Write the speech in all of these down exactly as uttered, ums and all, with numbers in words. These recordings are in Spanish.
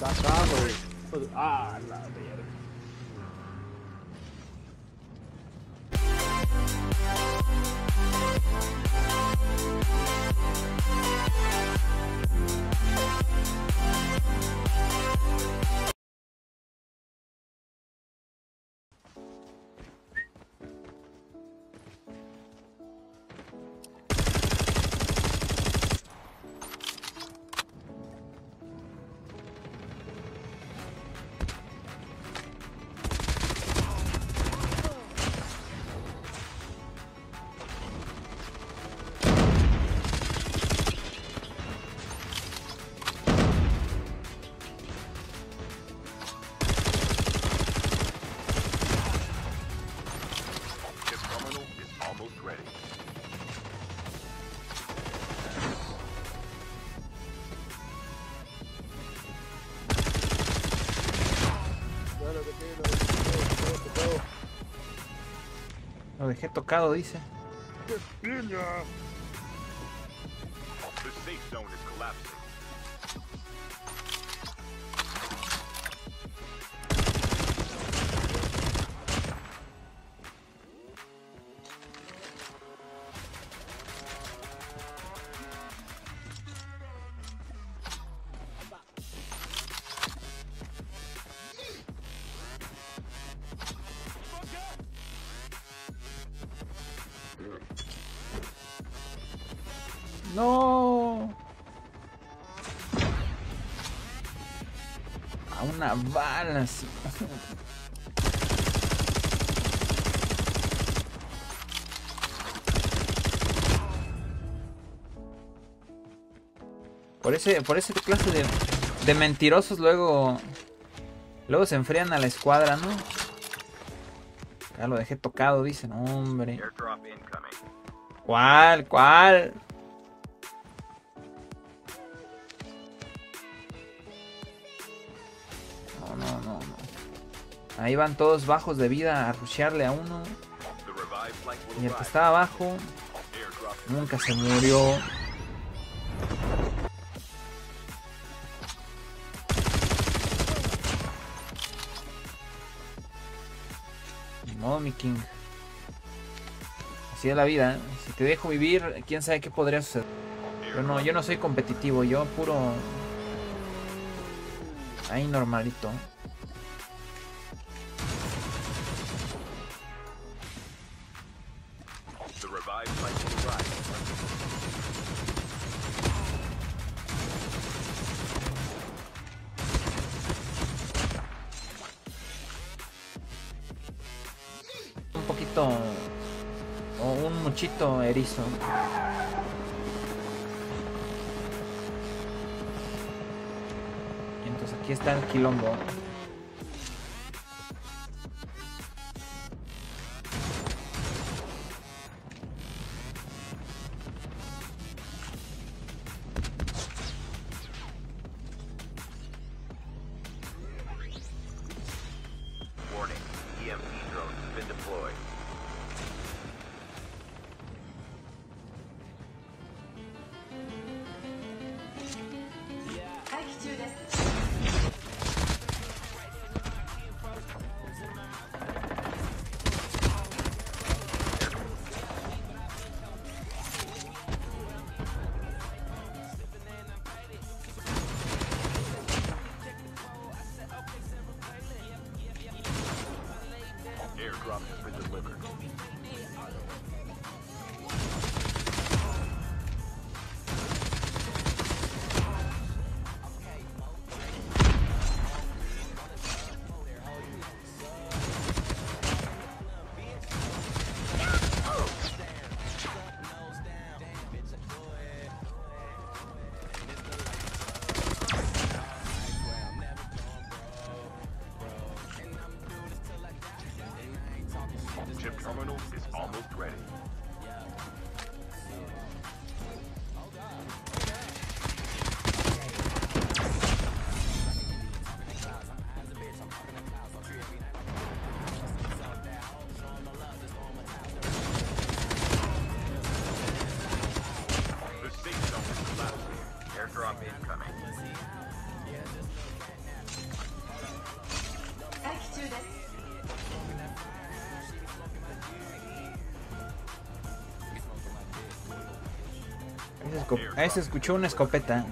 Está acá, güey. Ah, la mierda. Lo dejé tocado, dice. No. A una bala, sí. Por ese, por ese clase de, de mentirosos luego, luego se enfrían a la escuadra, ¿no? Ya lo dejé tocado, dicen, hombre. ¿Cuál, cuál? Ahí van todos bajos de vida a rushearle a uno. Y el que estaba abajo nunca se murió. Ni modo, mi king. Así es la vida, ¿eh? Si te dejo vivir, quién sabe qué podría suceder. Pero no, yo no soy competitivo. Yo puro... ahí normalito. Un poquito o un muchito erizo. Y entonces aquí está el quilombo. Ahí se escuchó una escopeta.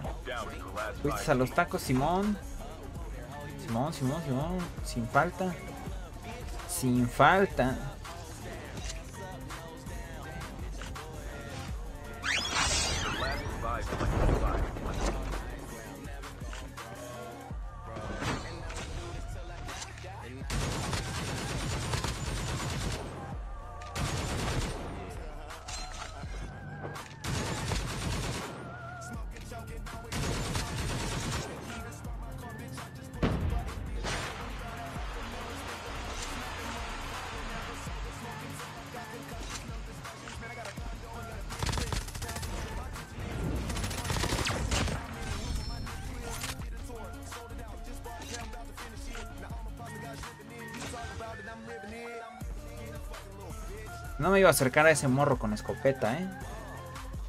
Fuiste a los tacos, Simón. Simón, Simón, Simón. Sin falta. Sin falta. No me iba a acercar a ese morro con escopeta, eh.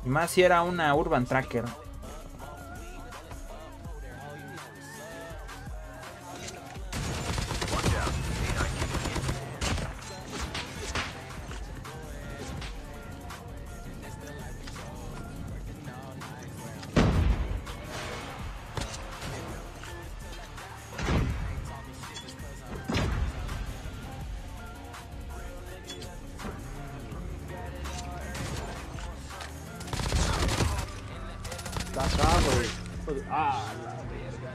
Y más si era una Urban Tracker. Ah, la verga.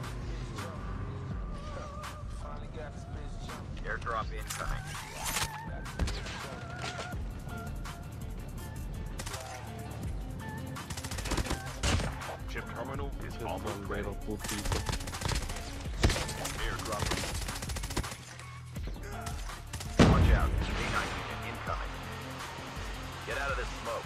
Airdrop incoming. Chip terminal is almost ready. Airdrop. Watch out. A ninety incoming. Get out of this smoke.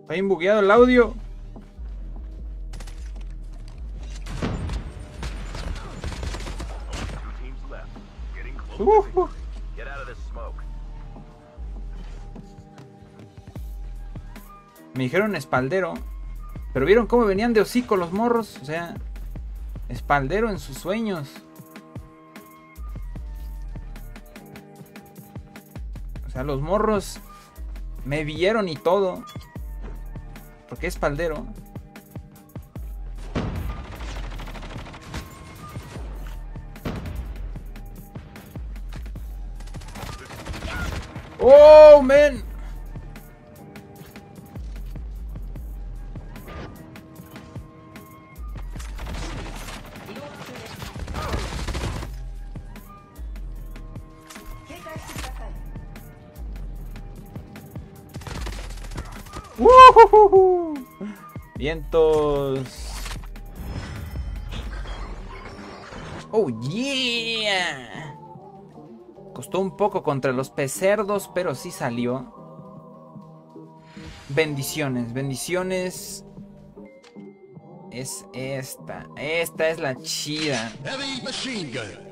Está bien bugueado el audio. Uh-huh. Me dijeron espaldero, pero vieron cómo venían de hocico los morros, o sea, espaldero en sus sueños. O sea, los morros me vieron y todo, porque espaldero. Oh, man. Uh-huh. Vientos. Oh, yeah. Costó un poco contra los pecerdos, pero sí salió. Bendiciones, bendiciones. Es esta. Esta es la chida. Heavy machine gun.